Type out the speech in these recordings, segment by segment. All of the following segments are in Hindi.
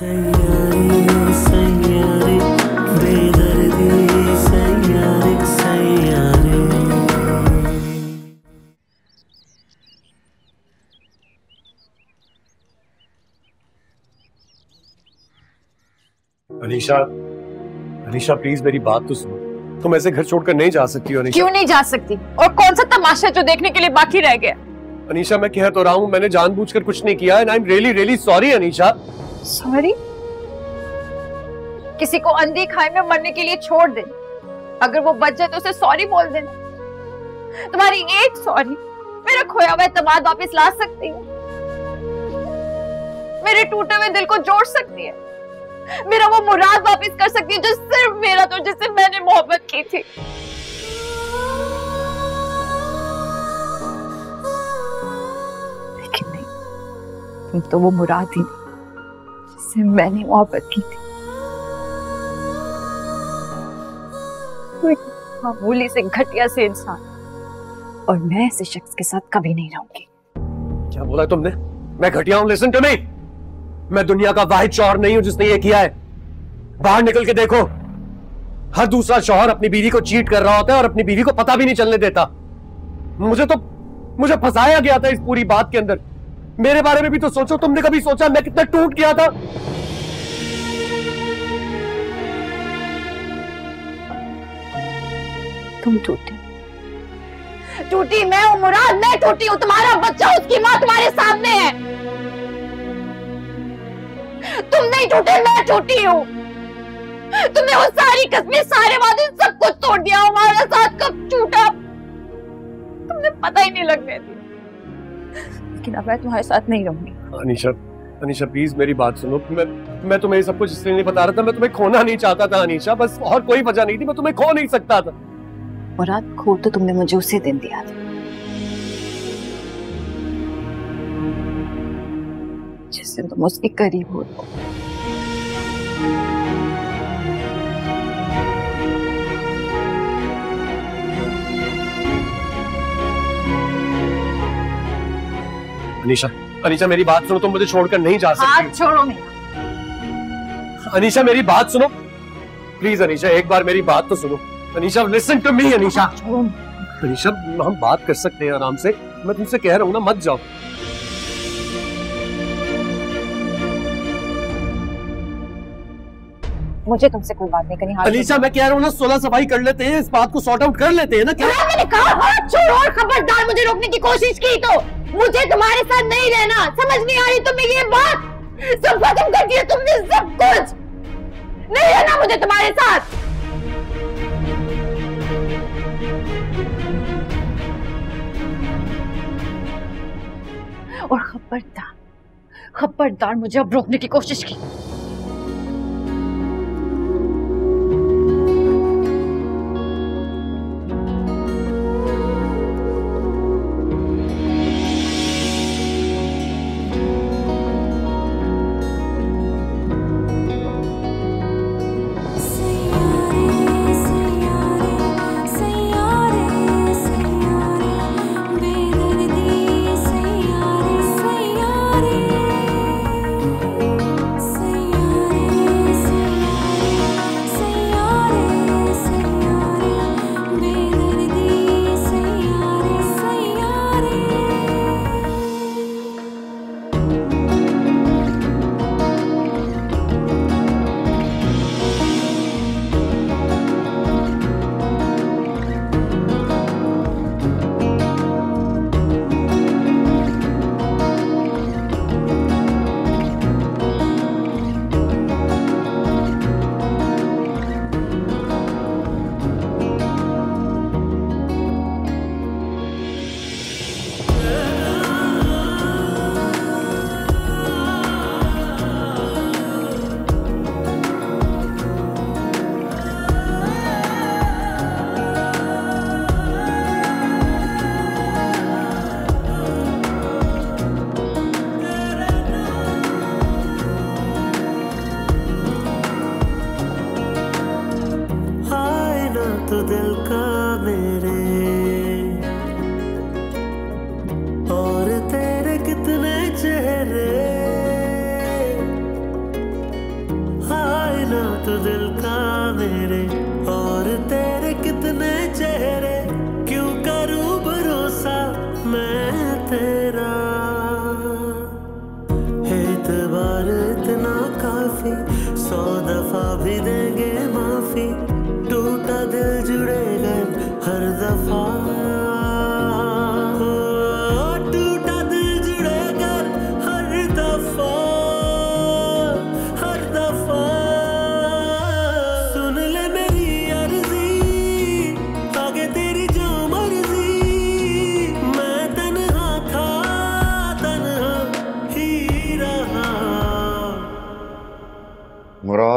अनीशा प्लीज मेरी बात तो सुनो। तुम ऐसे घर छोड़कर नहीं जा सकती हो। क्यों नहीं जा सकती? और कौन सा तमाशा जो देखने के लिए बाकी रह गया? अनीशा मैं कह तो रहा हूँ, मैंने जानबूझकर कुछ नहीं किया। And I am really really sorry Anisha. Sorry? किसी को अंधी खाई में मरने के लिए छोड़ दे, अगर वो बच जाए तो उसे सॉरी बोल देना। तुम्हारी एक सॉरी मेरा खोया हुआ एतमाद वापस ला सकती है, मेरे टूटे हुए दिल को जोड़ सकती है, मेरा वो मुराद वापस कर सकती है जो सिर्फ मेरा तो जिससे मैंने मोहब्बत की थी। लेकिन नहीं, तुम तो वो मुराद ही नहीं जिससे मैंने मोहब्बत की थी। मामूली से घटिया से इंसान, और मैं ऐसे शख्स के साथ कभी नहीं रहूंगी। क्या बोला तुमने? मैं घटिया हूँ? लिसन टू मी, मैं दुनिया का वाहिद शौहर नहीं हूँ जिसने ये किया है। बाहर निकल के देखो, हर दूसरा शौहर अपनी बीवी को चीट कर रहा होता है और अपनी बीवी को पता भी नहीं चलने देता। मुझे फंसाया गया था इस पूरी बात के अंदर। मेरे बारे में भी तो सोचो, तुमने कभी सोचा मैं कितना टूट गया था? तुम टूटी मैं हूँ मुराद, मैं टूटी हूँ। तुम्हारा बच्चा, उसकी माँ तुम्हारे सामने है। तुम नहीं टूटे, मैं टूटी हूँ। तुमने वो सारी कसमें, सारे वादे, सब कुछ तोड़ दिया। हमारा साथ कब टूटा तुमने पता ही नहीं लगने दिया। लेकिन अब मैं तुम्हारे साथ नहीं रहूंगी। अनीशा प्लीज मेरी बात सुनो। मैं तुम्हें सब कुछ इसलिए नहीं बता रहा था, मैं तुम्हें खोना नहीं चाहता था अनीशा, बस और कोई वजह नहीं थी। मैं तुम्हें खो नहीं सकता था। मुराद खो तो तुमने मुझे उसी दिन दिया था जिससे तुम उसके करीब हो। अनीशा मेरी बात सुनो, तुम मुझे छोड़कर नहीं जा सकती। हाथ छोड़ो मेरा। अनीशा मेरी बात सुनो प्लीज। अनीशा एक बार मेरी बात तो सुनो। Anisha listen to me. Anisha हम बात कर सकते हैं आराम से। मैं तुमसे कह रहा हूँ ना, मत जाओ। मुझे तुमसे कोई बात नहीं करनी। अनीशा मैं कह रहा हूँ ना, 16 सफाई कर लेते हैं, इस बात को सॉर्ट आउट कर लेते हैं ना। क्या मैंने कहा? हाथ छोड़ो। और खबरदार मुझे रोकने की कोशिश की तो मुझे तुम्हारे साथ नहीं रहना। समझ नहीं आ रही तुम्हें ये बात? सब खत्म कर दिया तुमने, सब कुछ। नहीं रहना मुझे तुम्हारे साथ। और खबरदार मुझे अब रोकने की कोशिश की।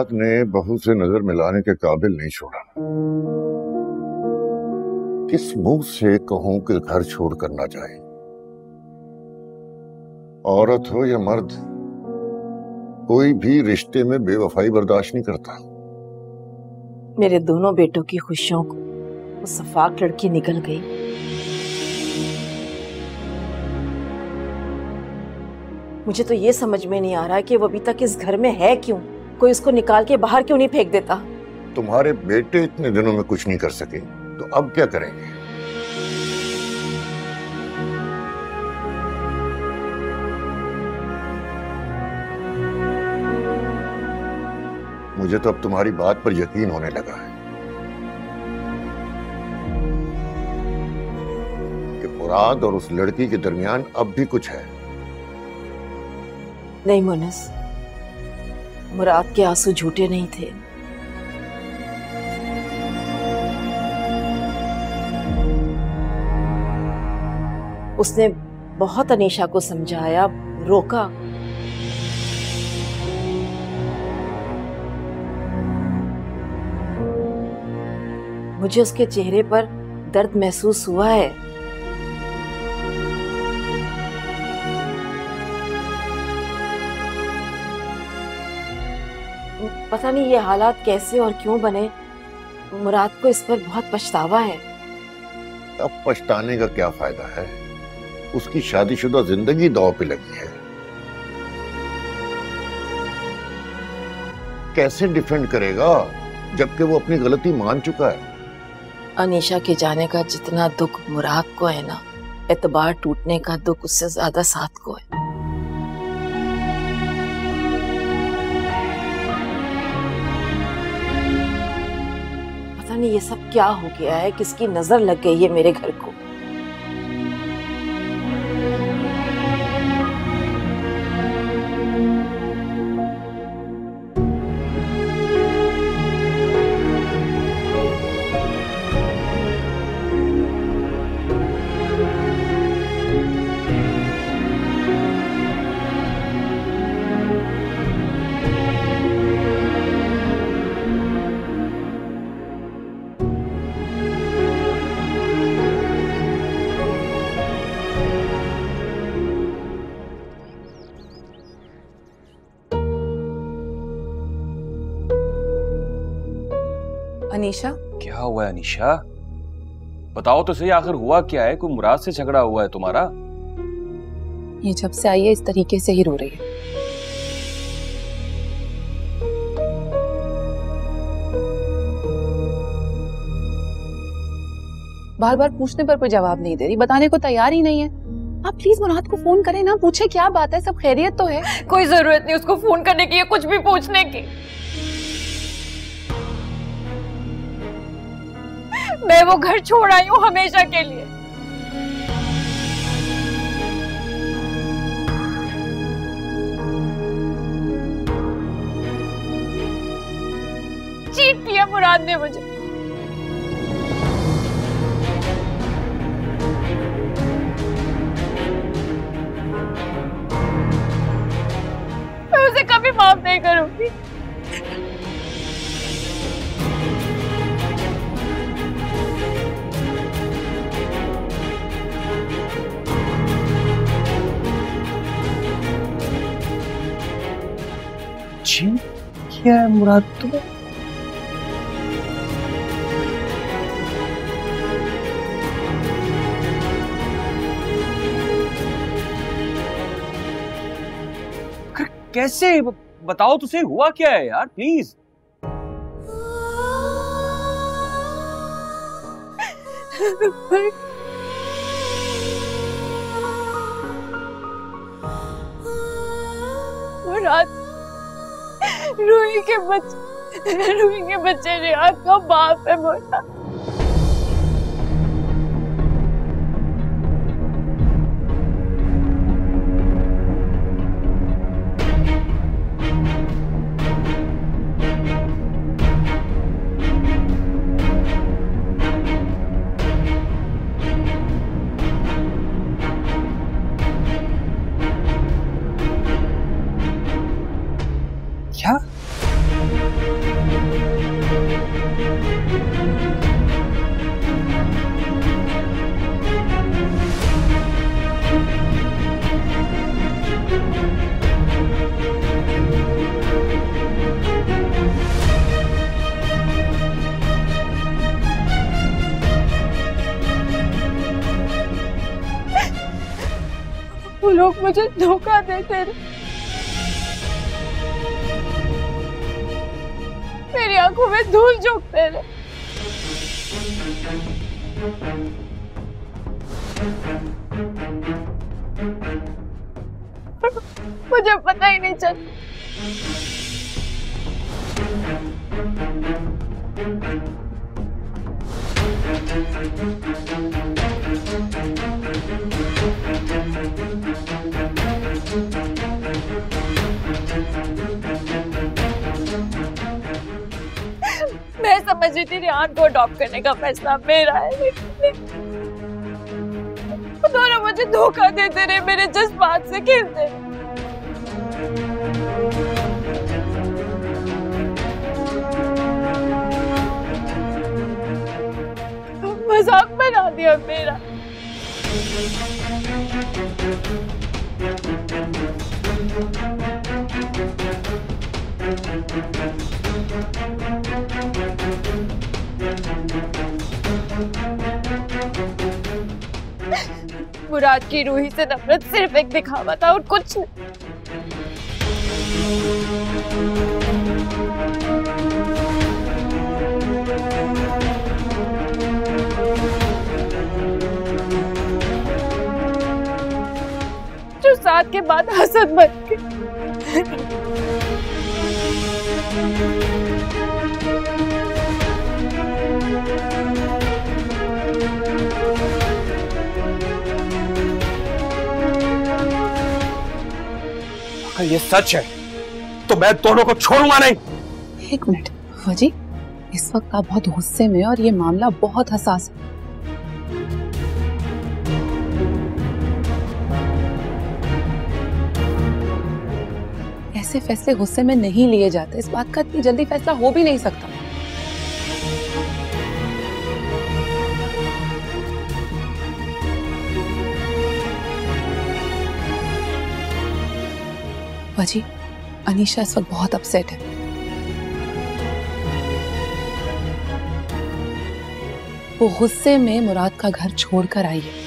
साद ने बहू से नजर मिलाने के काबिल नहीं छोड़ा। किस मुंह से कहूं कि घर छोड़ करना चाहिए? औरत हो या मर्द, कोई भी रिश्ते में बेवफाई बर्दाश्त नहीं करता। मेरे दोनों बेटों की खुशियों को वो सफाक लड़की निकल गई। मुझे तो ये समझ में नहीं आ रहा कि वो अभी तक इस घर में है क्यों? कोई उसको निकाल के बाहर क्यों नहीं फेंक देता? तुम्हारे बेटे इतने दिनों में कुछ नहीं कर सके तो अब क्या करेंगे? मुझे तो अब तुम्हारी बात पर यकीन होने लगा है कि मुराद और उस लड़की के दरमियान अब भी कुछ है। नहीं मुनस, मुराद के आंसू झूठे नहीं थे। उसने बहुत अनीशा को समझाया, रोका, मुझे उसके चेहरे पर दर्द महसूस हुआ है। पता नहीं ये हालात कैसे और क्यों बने। मुराद को इस पर बहुत पछतावा है। अब पछताने का क्या फायदा है? उसकी शादीशुदा जिंदगी दांव पे लगी है। कैसे डिफेंड करेगा जबकि वो अपनी गलती मान चुका है? अनीशा के जाने का जितना दुख मुराद को है ना, एतबार टूटने का दुख उससे ज्यादा साथ को है। ये सब क्या हो गया है? किसकी नजर लग गई है मेरे घर को? अनीशा, क्या हुआ है अनीशा? बताओ तो सही, आखिर हुआ क्या है? कोई मुराद से झगड़ा हुआ है तुम्हारा? ये जब से आई है इस तरीके से ही रो रही है। बार बार पूछने पर कोई जवाब नहीं दे रही, बताने को तैयार ही नहीं है। आप प्लीज मुराद को फोन करें ना, पूछे क्या बात है, सब खैरियत तो है। कोई जरूरत नहीं उसको फोन करने की या कुछ भी पूछने की। मैं वो घर छोड़ आई हूँ हमेशा के लिए। चीट किया मुराद ने मुझे। मैं उसे कभी माफ नहीं करूंगी। क्या है मुराद तुम? कैसे? बताओ तुझे हुआ क्या है यार प्लीज। मुराद, रूही के बच्चे रेहान का बाप है। मुराद, क्या वो लोग मुझे धोखा देकर मेरी आंखों में धूल झोंकते रहे। मुझे पता ही नहीं मैं समझी थी रिहान को अडॉप्ट करने का फैसला मेरा है। दोनों मुझे धोखा देते रहे, मेरे जज्बात से खेलते रहे। मजाक बना दिया मेरा। मुराद की रूही से नफरत सिर्फ एक दिखावा था और कुछ जो साथ के बाद हसद बन गई। ये सच है तो मैं दोनों को छोड़ूंगा नहीं। एक मिनट फौजी, इस वक्त आप बहुत गुस्से में और ये मामला बहुत हसास है। ऐसे फैसले गुस्से में नहीं लिए जाते, इस बात का इतनी जल्दी फैसला हो भी नहीं सकता। जी, अनीशा इस वक्त बहुत अपसेट है। वो गुस्से में मुराद का घर छोड़कर आई है।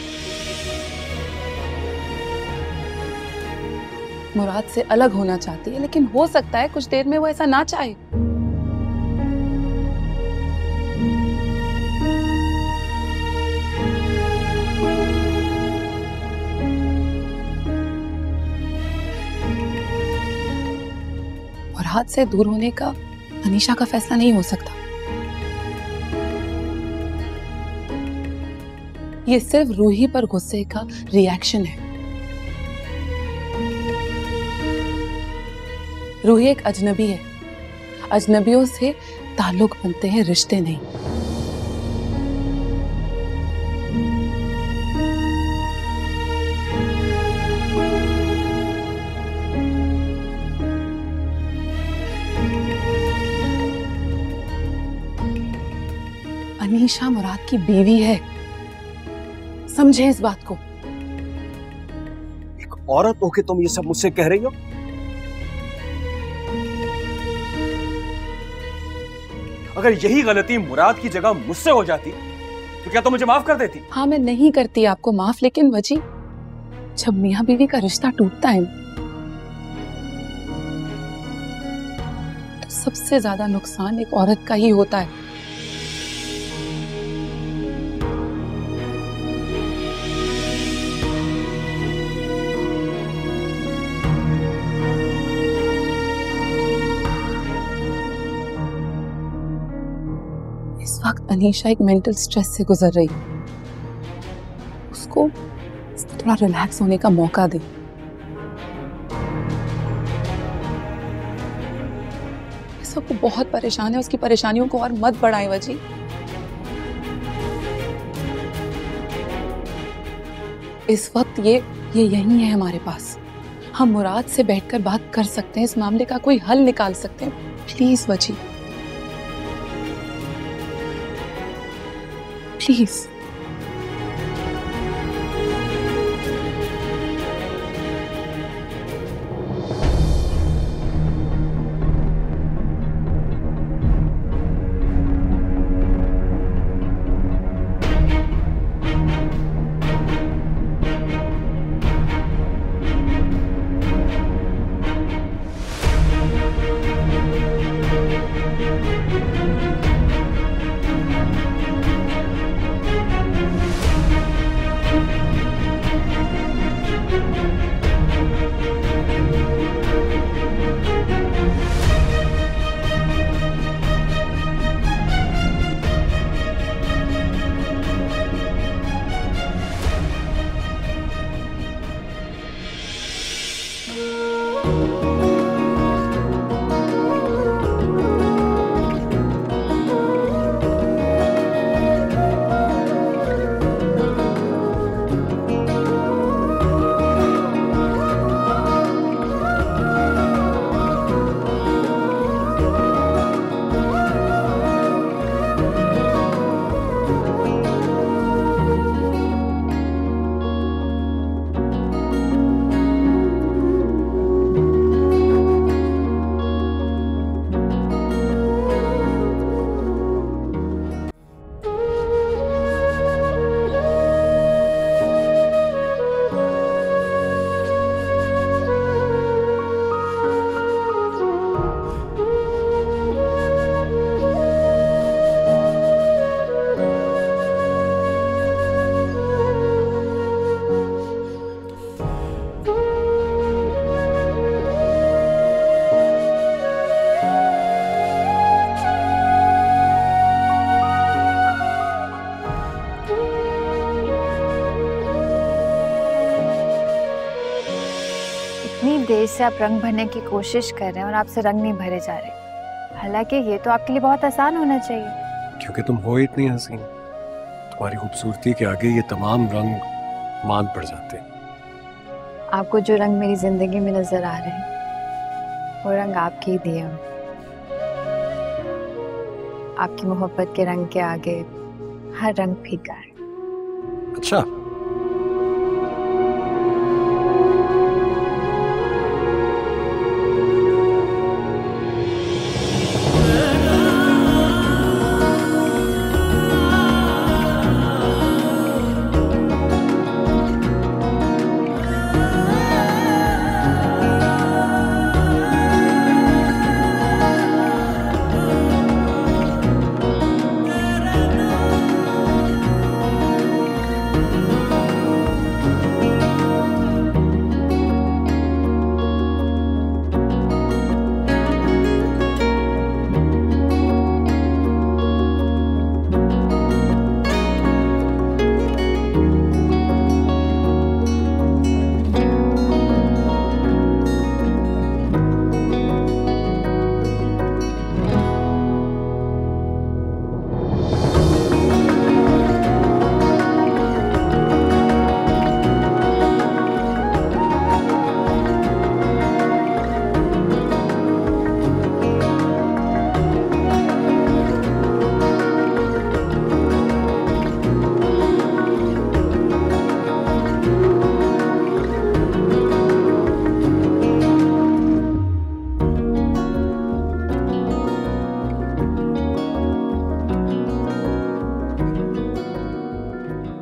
मुराद से अलग होना चाहती है, लेकिन हो सकता है कुछ देर में वो ऐसा ना चाहे। हाथ से दूर होने का अनीशा का फैसला नहीं हो सकता। ये सिर्फ रूही पर गुस्से का रिएक्शन है। रूही एक अजनबी है, अजनबियों से ताल्लुक बनते हैं, रिश्ते नहीं। अनीशा मुराद की बीवी है, समझे इस बात को। एक औरत होके तुम ये सब मुझसे कह रही हो? अगर यही गलती मुराद की जगह मुझसे हो जाती तो क्या तुम मुझे माफ कर देती? हाँ, मैं नहीं करती आपको माफ, लेकिन वजी जब मियाँ बीवी का रिश्ता टूटता है तो सबसे ज्यादा नुकसान एक औरत का ही होता है। अनीशा एक मेंटल स्ट्रेस से गुजर रही, उसको थोड़ा रिलैक्स होने का मौका दे। सबको बहुत परेशान है, उसकी परेशानियों को और मत बढ़ाएं वजी। इस वक्त ये यही है हमारे पास। हम मुराद से बैठकर बात कर सकते हैं, इस मामले का कोई हल निकाल सकते हैं। प्लीज वजी, प्लीज। देर से आप रंग भरने की कोशिश कर रहे हैं और आपसे रंग नहीं भरे जा रहे। हालांकि ये तो आपके लिए बहुत आसान होना चाहिए, क्योंकि तुम हो इतनी हसीन। तुम्हारी खूबसूरती के आगे ये तमाम रंग मान पड़ जाते हैं। आपको जो रंग मेरी जिंदगी में नजर आ रहे हैं वो रंग आपके ही दिए हैं। आपकी मोहब्बत के रंग के आगे हर रंग फीका है। अच्छा,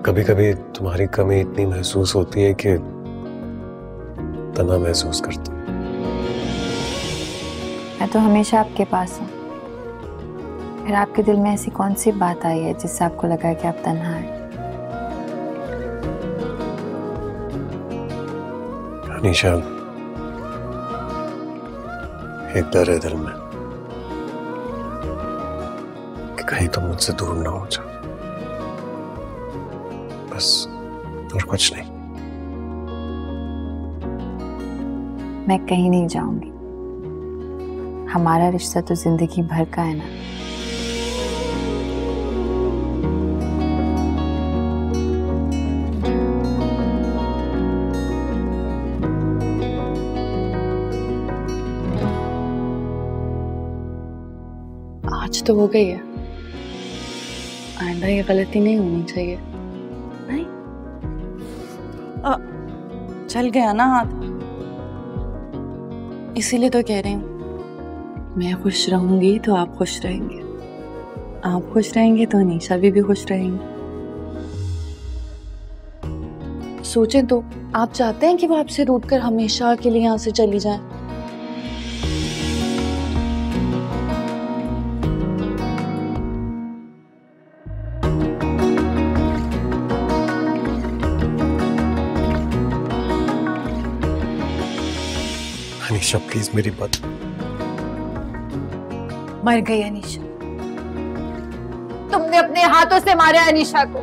कभी कभी तुम्हारी कमी इतनी महसूस होती है कि तना महसूस करती। मैं तो हमेशा आपके पास हूँ। फिर आपके दिल में ऐसी कौन सी बात आई है जिससे आपको लगा कि आप तन्हा हैं? अनीशा, एक डर है दिल में कि कहीं तुम मुझसे दूर ना हो जाओ, और कुछ नहीं। मैं कहीं नहीं जाऊंगी। हमारा रिश्ता तो जिंदगी भर का है ना। आज तो हो गई है, आइंदा ये गलती नहीं होनी चाहिए। चल गया ना हाथ, इसीलिए तो कह रही हूँ। मैं खुश रहूंगी तो आप खुश रहेंगे, आप खुश रहेंगे तो अनीशा भी खुश रहेंगी। सोचें तो, आप चाहते हैं कि वो आपसे रूठकर हमेशा के लिए यहाँ से चली जाए? अनीशा प्लीज मेरी बात। मर गई अनीशा, तुमने अपने हाथों से मारा अनीशा को।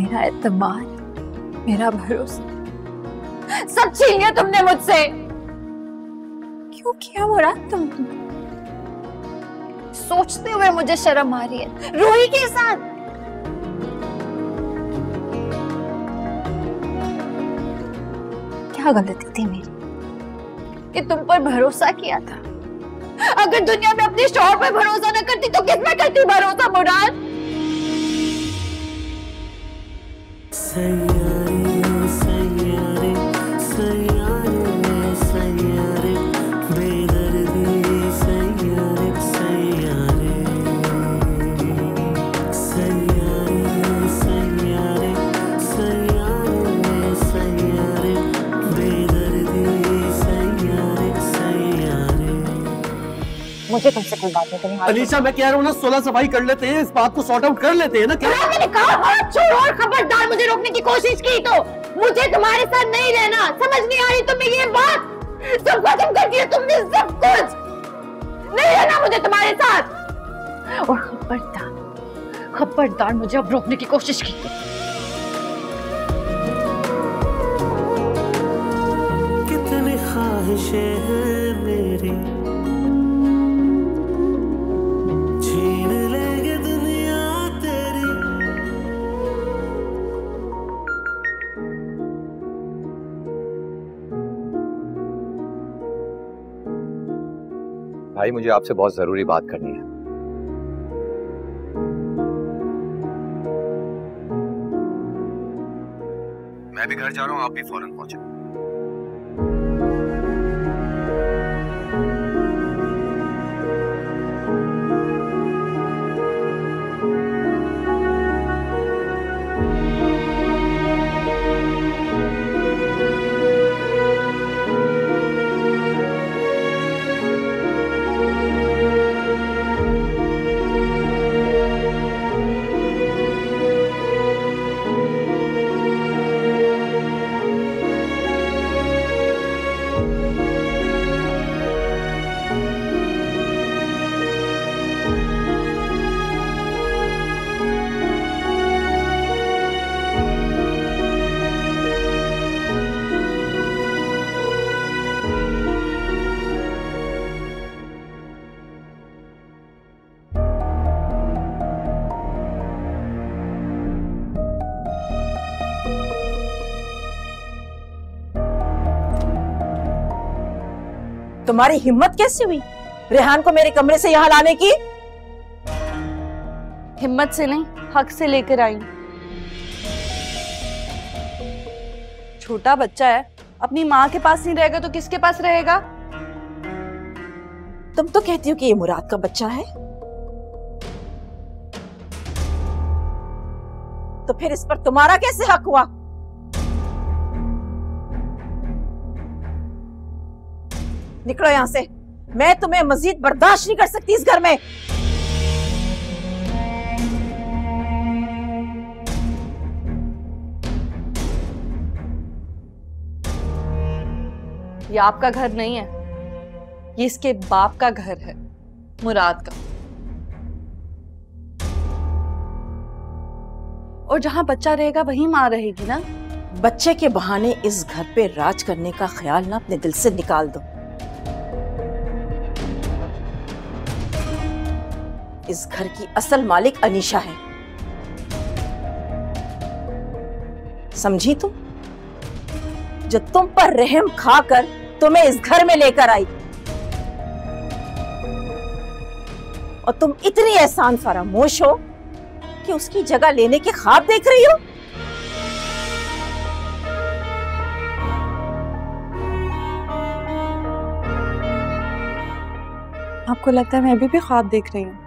मेरा एतमाद, मेरा भरोसा सब छीन लिया तुमने मुझसे। क्यों किया मुराद तुमने? सोचते हुए मुझे शर्म आ रही है रूही के साथ। क्या गलती थी मेरी कि तुम पर भरोसा किया था? अगर दुनिया में अपने शौहर पर भरोसा न करती तो किस में करती भरोसा मुराद? मुझे तुमसे कोई बात नहीं करनी। अनीशा मैं कह रहा हूँ ना, सोलह सफाई कर लेते हैं, इस बात को सॉर्ट आउट कर लेते हैं ना। क्या मैंने कहा? हाथ छोड़ो और खबरदार मुझे रोकने की कोशिश की तो मुझे तुम्हारे साथ नहीं रहना। समझ नहीं आ रही तुम्हें ये बात? सब खत्म कर दिया तुमने, सब कुछ। नहीं रहना मुझे तुम्हारे साथ। और खबरदार, खबरदार मुझे अब रोकने की कोशिश की। कितने ख्वाहिशे हैं मेरी, छीन लेंगे दुनिया तेरी। भाई मुझे आपसे बहुत जरूरी बात करनी है। मैं भी घर जा रहा हूँ, आप भी फौरन पहुंचे। तुम्हारी हिम्मत कैसे हुई रेहान को मेरे कमरे से यहाँ लाने की? हिम्मत से नहीं, हक से लेकर आई। छोटा बच्चा है, अपनी माँ के पास नहीं रहेगा तो किसके पास रहेगा? तुम तो कहती हो कि ये मुराद का बच्चा है, तो फिर इस पर तुम्हारा कैसे हक हुआ? निकलो यहाँ से, मैं तुम्हें मजीद बर्दाश्त नहीं कर सकती इस घर में। ये आपका घर नहीं है, ये इसके बाप का घर है, मुराद का। और जहां बच्चा रहेगा वहीं माँ रहेगी ना। बच्चे के बहाने इस घर पे राज करने का ख्याल ना अपने दिल से निकाल दो। इस घर की असल मालिक अनीशा है, समझी तुम? जो तुम पर रहम खाकर तुम्हें इस घर में लेकर आई, और तुम इतनी एहसान फरामोश हो कि उसकी जगह लेने के ख्वाब देख रही हो। आपको लगता है मैं अभी भी ख्वाब देख रही हूँ?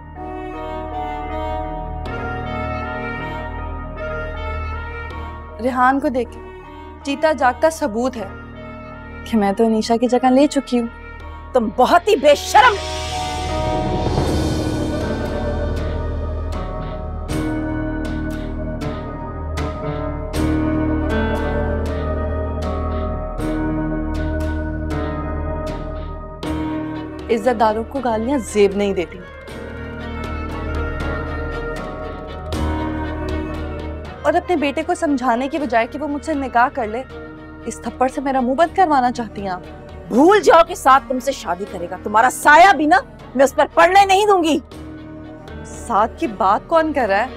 रेहान को देखे जीता जागता सबूत है कि मैं तो अनीशा की जगह ले चुकी हूँ। तुम बहुत ही बेशर्म। इज्जतदारों को गालियां जेब नहीं देती। और अपने बेटे को समझाने के बजाय कि वो मुझसे निकाह कर ले, इस थप्पड़ से मेरा मुंह बंद करवाना चाहती हैं आप। भूल जाओ कि साथ तुमसे शादी करेगा, तुम्हारा साया भी ना मैं उस पर पड़ने नहीं दूंगी। साथ की बात कौन कर रहा है?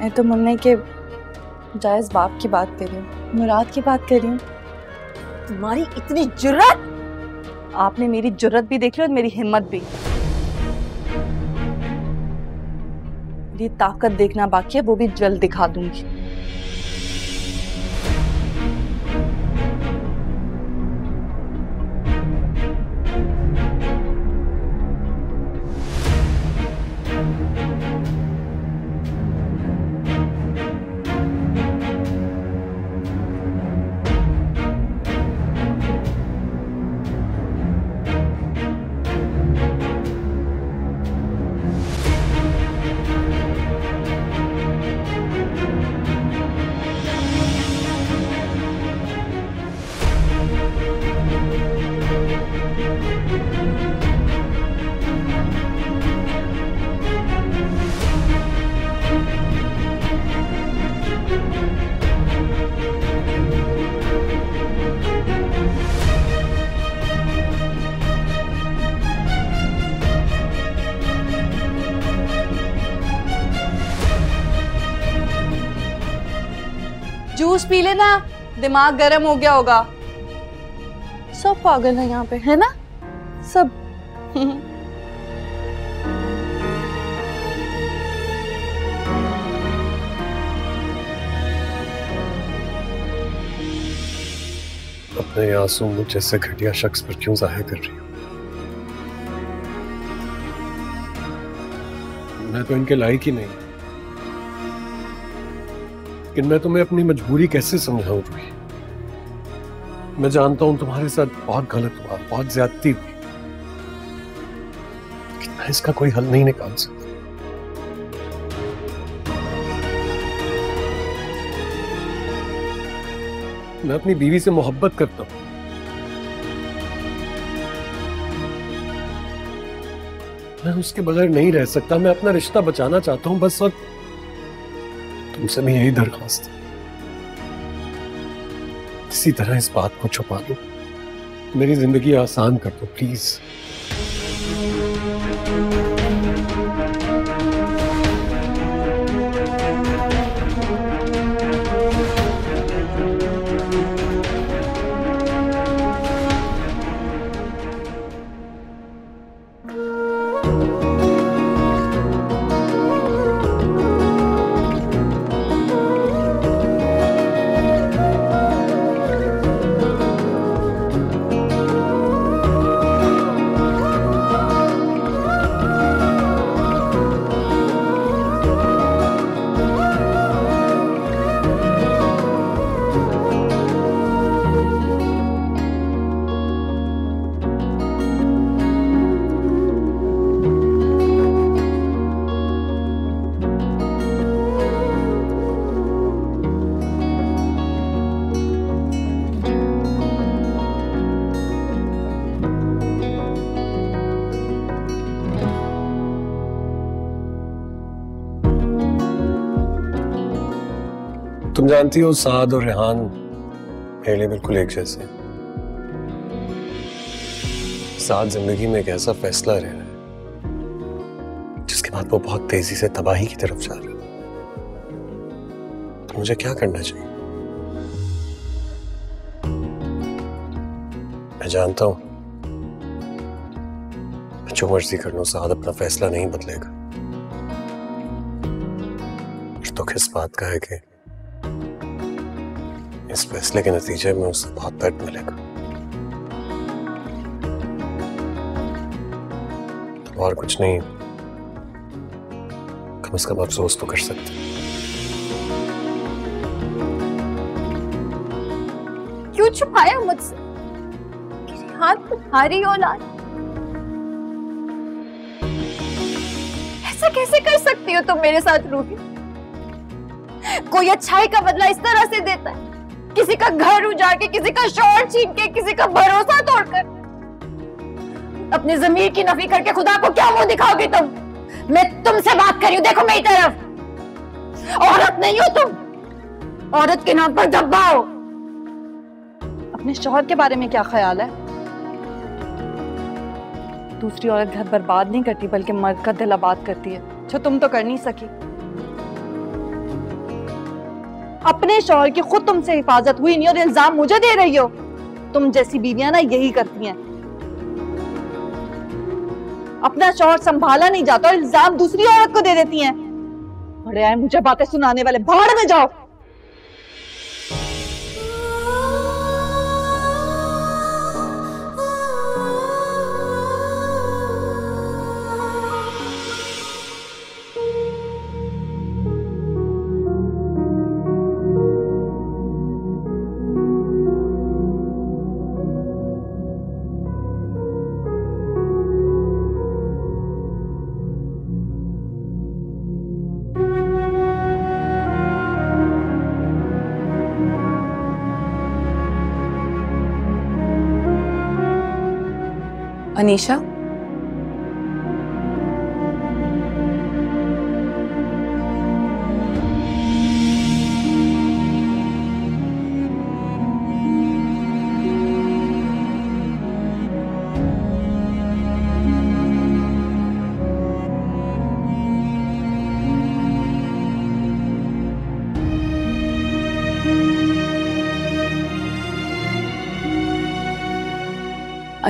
मैं तो मुन्ने के जायज बाप की बात कर रही हूँ, मुराद की बात कर रही हूँ। तुम्हारी इतनी जुर्रत! आपने मेरी जुर्रत भी देख ली और मेरी हिम्मत भी। मेरी ताकत देखना बाकी है, वो भी जल्द दिखा दूंगी। जूस पी लेना, दिमाग गर्म हो गया होगा। सब पागल है यहाँ पे, है ना सब। अपने आंसू मुझ जैसे घटिया शख्स पर क्यों जाहिर कर रही हो? मैं तो इनके लायक ही नहीं, लेकिन मैं तुम्हें अपनी मजबूरी कैसे समझाऊं रूही? मैं जानता हूं तुम्हारे साथ बहुत गलत हुआ, बहुत ज्यादती हुई, लेकिन मैं इसका कोई हल नहीं निकाल सकता। मैं अपनी बीवी से मोहब्बत करता हूं, मैं उसके बगैर नहीं रह सकता, मैं अपना रिश्ता बचाना चाहता हूं बस। और तुमसे भी यही दरख्वास्त है, किसी तरह इस बात को छुपा दो, मेरी जिंदगी आसान कर दो प्लीज। तुम जानती हो साद और रेहान मेरे लिए बिल्कुल एक जैसे। साद जिंदगी में एक ऐसा फैसला ले रहा है जिसके बाद वो बहुत तेजी से तबाही की तरफ जा रहा है। तो मुझे क्या करना चाहिए? मैं जानता हूं मैं जो मर्जी कर लूं साद अपना फैसला नहीं बदलेगा। तो किस बात का है कि इस फैसले के नतीजे में उसे बहुत दर्द मिलेगा। तो और कुछ नहीं, कम से कम अफसोस तो कर सकते। क्यों छुपाया मुझसे? हाथ तुम्हारी औलाद ऐसा कैसे कर सकती हो तुम मेरे साथ रूही? कोई अच्छाई का बदला इस तरह से देता है? किसी का घर उजाड़ के, किसी का शोर छीन के, किसी का भरोसा तोड़कर, अपने जमीर की नफी करके खुदा को क्या मुंह दिखाओगे तुम? मैं तुमसे बात कर रही हूं, देखो मेरी तरफ। औरत नहीं हो तुम, औरत के नाम पर धब्बा हो। अपने शोहर के बारे में क्या ख्याल है? दूसरी औरत घर बर्बाद नहीं करती बल्कि मर्द का दिल आबाद करती है, जो तुम तो कर नहीं सकी। अपने शौहर की खुद तुमसे हिफाजत हुई नहीं और इल्जाम मुझे दे रही हो। तुम जैसी बीवियां ना यही करती हैं, अपना शौहर संभाला नहीं जाता और इल्जाम दूसरी औरत को दे देती हैं। बड़े आए मुझे बातें सुनाने वाले, बाहर में जाओ। अनीशा,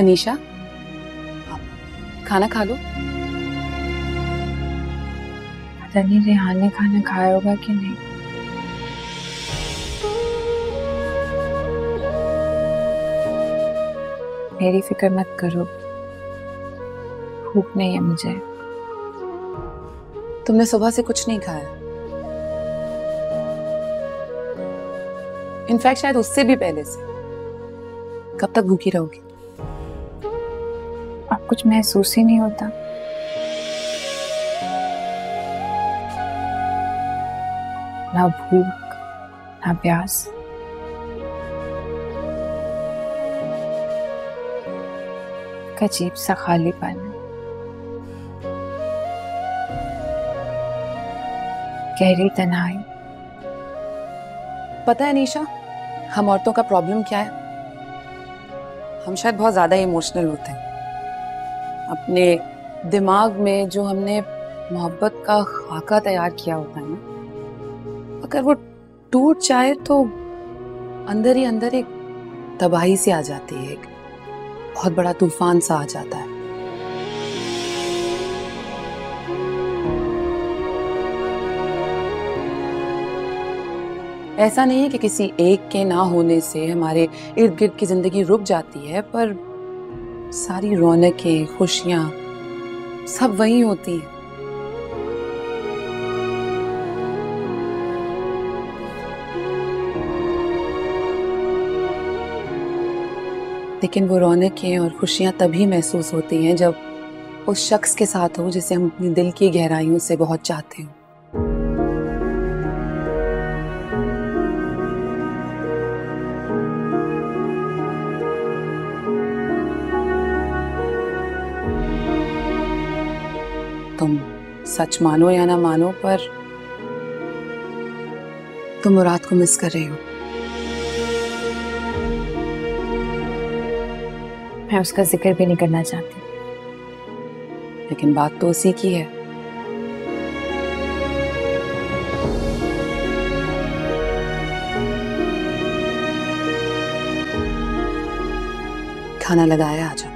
अनीशा, आप खाना खा लो। पता नहीं रेहान ने खाना खाया होगा कि नहीं। मेरी फिक्र मत करो, भूख नहीं है मुझे। तुमने सुबह से कुछ नहीं खाया, इनफैक्ट शायद उससे भी पहले से। कब तक भूखी रहोगी? अब कुछ महसूस ही नहीं होता। ना भूख ना प्यास। अजीब सा खालीपन। गहरी तन्हाई। पता है अनीशा, हम औरतों का प्रॉब्लम क्या है? हम शायद बहुत ज़्यादा इमोशनल होते हैं। अपने दिमाग में जो हमने मोहब्बत का खाका तैयार किया होता है ना, अगर वो टूट जाए तो अंदर ही अंदर एक तबाही सी आ जाती है, एक बहुत बड़ा तूफान सा आ जाता है। ऐसा नहीं है कि किसी एक के ना होने से हमारे इर्द गिर्द की जिंदगी रुक जाती है, पर सारी रौनकें, खुशियां सब वही होती हैं। लेकिन वो रौनकें और खुशियां तभी महसूस होती हैं जब उस शख्स के साथ हो जिसे हम अपने दिल की गहराइयों से बहुत चाहते हो। तुम सच मानो या ना मानो, पर तुम मुराद को मिस कर रही हो। मैं उसका जिक्र भी नहीं करना चाहती, लेकिन बात तो उसी की है। खाना लगाया आज।